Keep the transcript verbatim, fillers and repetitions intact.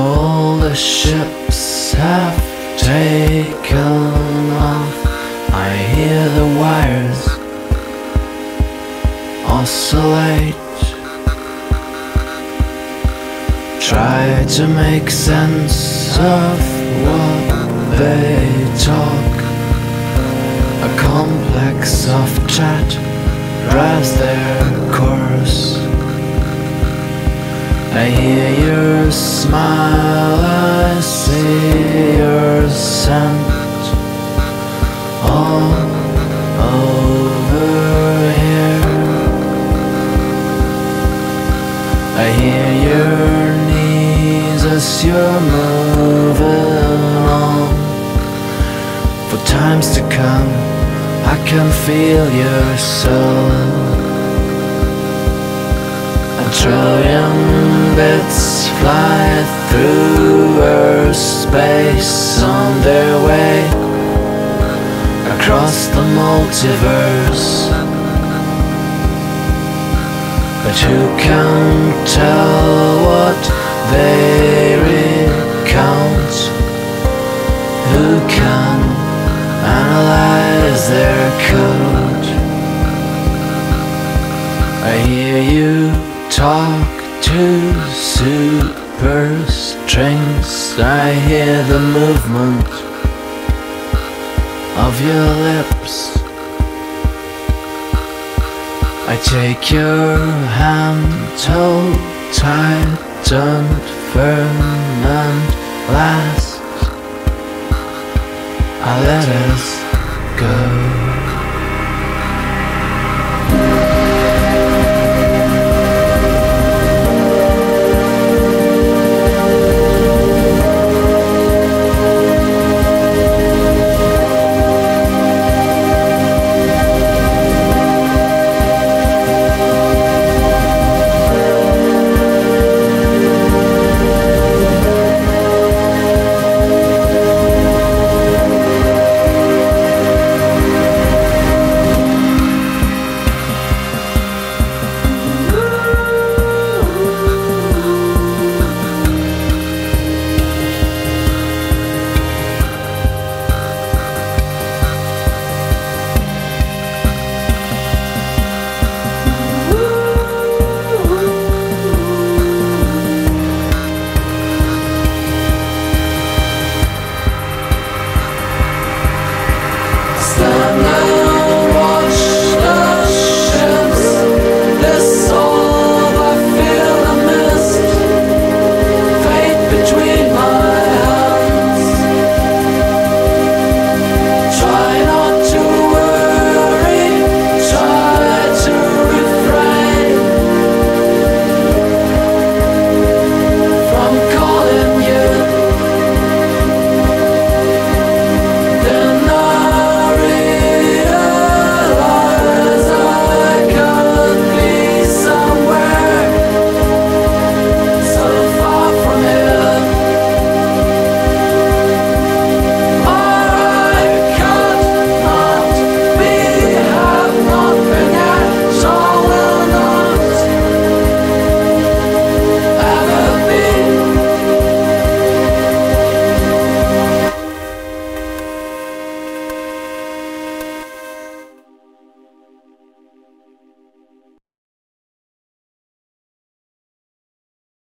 all the ships have taken off. I hear the wires oscillate. Try to make sense of what they talk. A complex of chat drives their course. I hear your smile, I see your scent all over here. I hear your knees as you're moving on. For times to come, I can feel your soul. A trillion bits fly through Earth's space on their way across the multiverse. But who can tell what they recount? Who can analyze their code? I hear you talk to super strings. I hear the movement of your lips. I take your hand, hold tight and firm, and last I let us go.